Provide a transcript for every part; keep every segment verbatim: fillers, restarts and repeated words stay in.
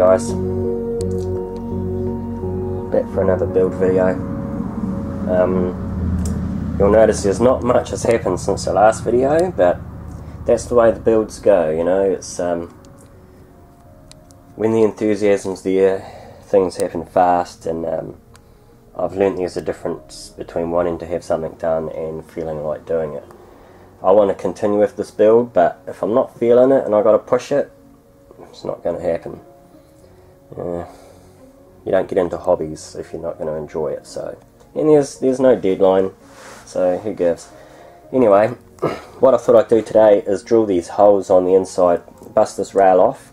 guys. Back for another build video. Um, you'll notice there's not much has happened since the last video, but that's the way the builds go, you know. It's um, when the enthusiasm's there, things happen fast, and um, I've learnt there's a difference between wanting to have something done and feeling like doing it. I want to continue with this build, but if I'm not feeling it and I've got to push it, it's not going to happen. Uh, you don't get into hobbies if you're not going to enjoy it. So, and there's, there's no deadline, so who gives? Anyway, what I thought I'd do today is drill these holes on the inside, bust this rail off,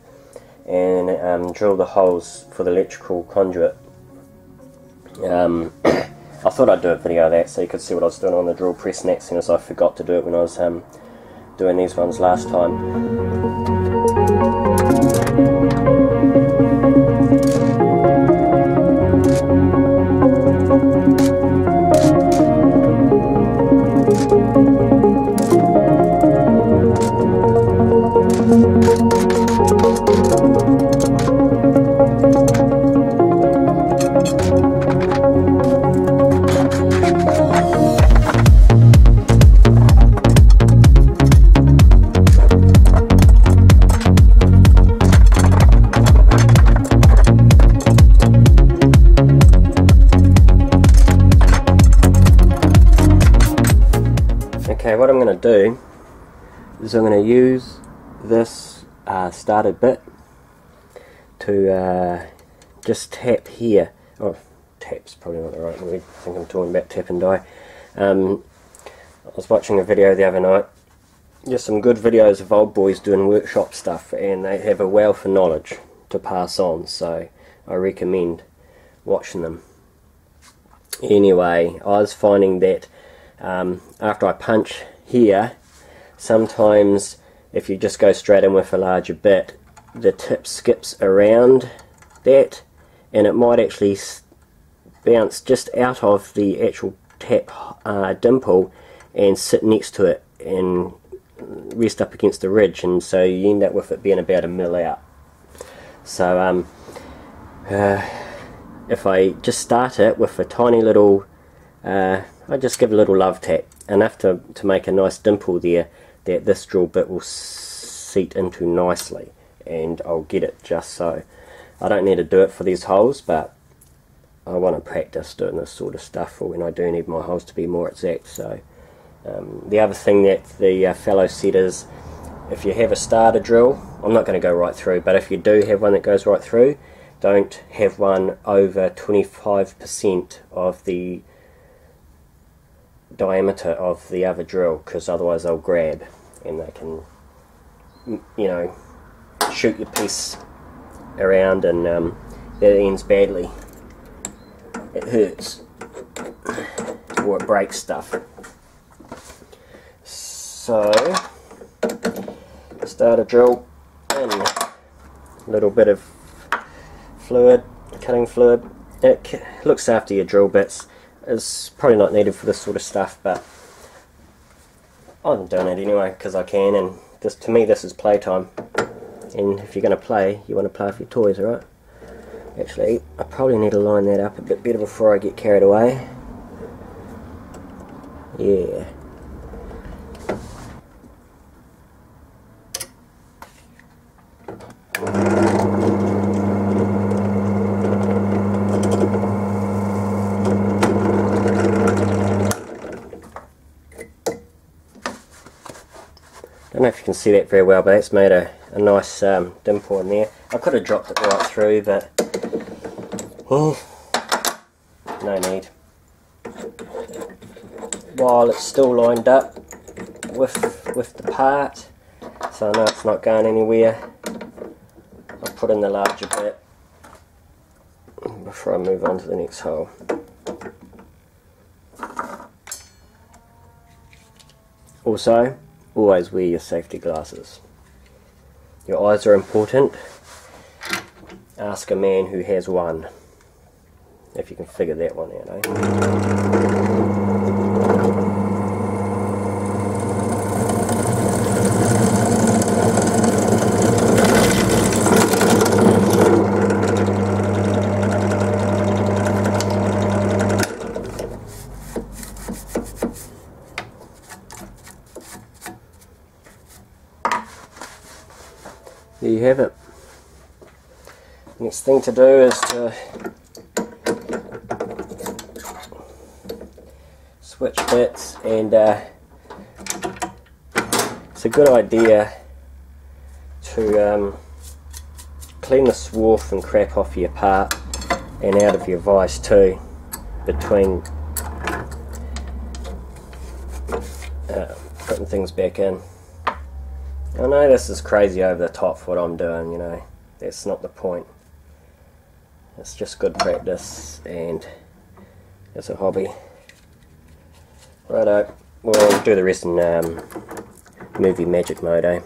and um, drill the holes for the electrical conduit. Um, I thought I'd do a video of that so you could see what I was doing on the drill press and that, seeing as I forgot to do it when I was um, doing these ones last time. What I'm going to do is I'm going to use this uh, starter bit to uh, just tap here. Oh, tap's probably not the right word. I think I'm talking about tap and die. Um, I was watching a video the other night. There's some good videos of old boys doing workshop stuff, and they have a wealth of knowledge to pass on, so I recommend watching them. Anyway, I was finding that Um, after I punch here, sometimes if you just go straight in with a larger bit, the tip skips around that, and it might actually bounce just out of the actual tap uh, dimple and sit next to it and rest up against the ridge, and so you end up with it being about a mil out. So um, uh, if I just start it with a tiny little uh, I just give a little love tap, enough to, to make a nice dimple there that this drill bit will seat into nicely, and I'll get it just so. I don't need to do it for these holes, but I want to practice doing this sort of stuff for when I do need my holes to be more exact. So um, the other thing that the uh, fellow said is, if you have a starter drill, I'm not going to go right through, but if you do have one that goes right through, don't have one over twenty-five percent of the diameter of the other drill, because otherwise they'll grab and they can, you know, shoot your piece around, and um, that ends badly. It hurts or it breaks stuff. So start a drill in a little bit of fluid, cutting fluid. It looks after your drill bits. It's probably not needed for this sort of stuff, but I'm doing it anyway because I can, and this, to me, this is playtime. And if you're going to play, you want to play with your toys, alright? Actually, I probably need to line that up a bit better before I get carried away. Yeah. I don't know if you can see that very well, but that's made a, a nice um, dimple in there. I could have dropped it right through, but oh, no need. While it's still lined up with, with the part, so I know it's not going anywhere, I'll put in the larger bit before I move on to the next hole. Also, always wear your safety glasses. Your eyes are important. Ask a man who has one, if you can figure that one out, eh? Next thing to do is to switch bits, and uh, it's a good idea to um, clean the swarf and crap off your part and out of your vise too, between uh, putting things back in. I know this is crazy over the top for what I'm doing, you know, that's not the point. It's just good practice and it's a hobby. Righto, we'll do the rest in um, movie magic mode, eh?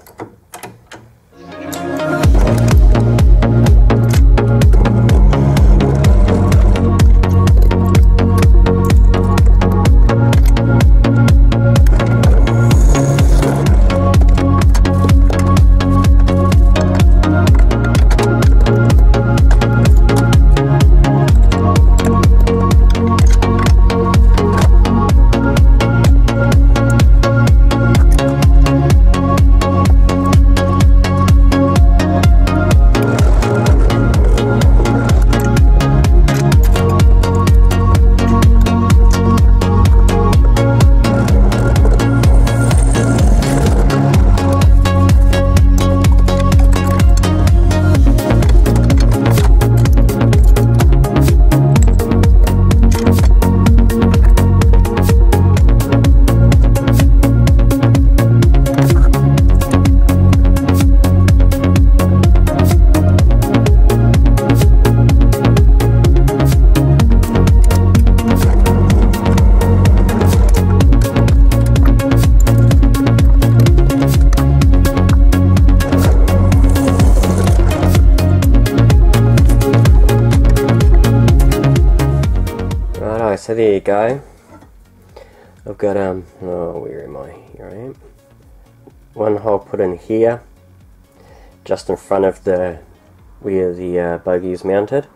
So there you go. I've got um oh where am I? Here I am. One hole put in here, just in front of the where the uh, bogey is mounted.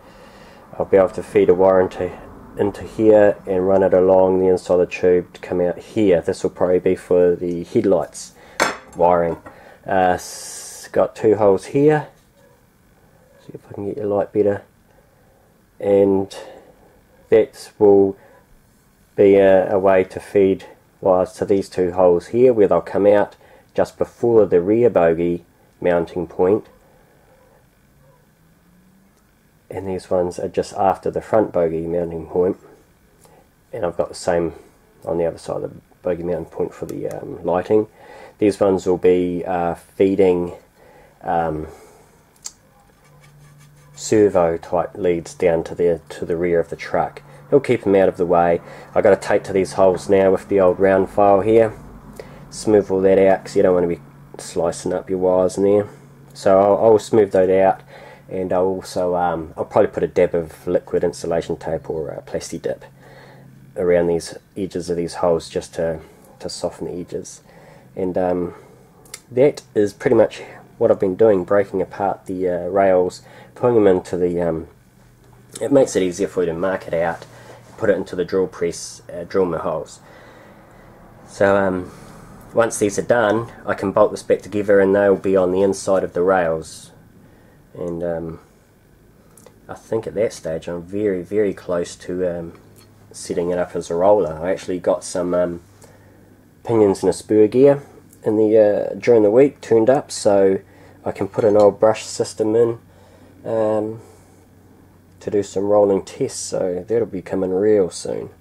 I'll be able to feed a wire into into here and run it along the inside of the tube to come out here. This will probably be for the headlights wiring. Uh, it's got two holes here. See if I can get your light better. And that will be a, a way to feed wires to these two holes here, where they'll come out just before the rear bogey mounting point, and these ones are just after the front bogey mounting point. And I've got the same on the other side of the bogey mounting point for the um, lighting. These ones will be uh, feeding um, servo type leads down to the to the rear of the truck. It'll keep them out of the way. I've got to take to these holes now with the old round file here, smooth all that out, because you don't want to be slicing up your wires in there. So I'll, I'll smooth that out, and I'll also um, I'll probably put a dab of liquid insulation tape or uh, plasti dip around these edges of these holes, just to to soften the edges. And um, that is pretty much what I've been doing, breaking apart the uh, rails, putting them into the, um, it makes it easier for you to mark it out, put it into the drill press, uh, drill my holes. So um, once these are done, I can bolt this back together and they'll be on the inside of the rails. And um, I think at that stage I'm very, very close to um, setting it up as a roller. I actually got some um, pinions and a spur gear in the, uh, during the week tuned up, so I can put an old brush system in um, to do some rolling tests, so that'll be coming real soon.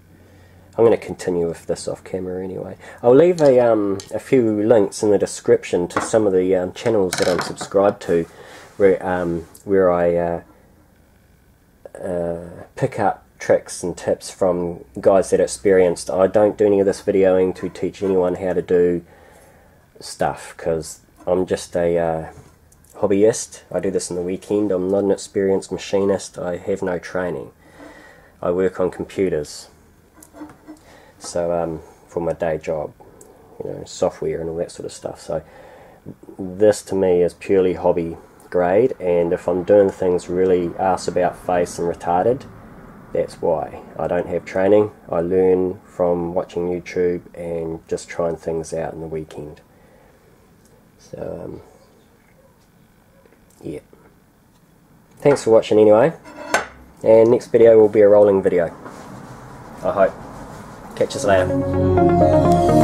I'm going to continue with this off camera anyway. I'll leave a, um, a few links in the description to some of the um, channels that I'm subscribed to, where, um, where I uh, uh, pick up tricks and tips from guys that are experienced. I don't do any of this videoing to teach anyone how to do stuff, because I'm just a uh, hobbyist. I do this on the weekend. I'm not an experienced machinist. I have no training. I work on computers, so um, for my day job, you know, software and all that sort of stuff. So this to me is purely hobby grade, and if I'm doing things really ass about face and retarded, that's why. I don't have training. I learn from watching YouTube and just trying things out on the weekend. So, um, yeah. Thanks for watching anyway, and next video will be a rolling video, I hope. Catch you later.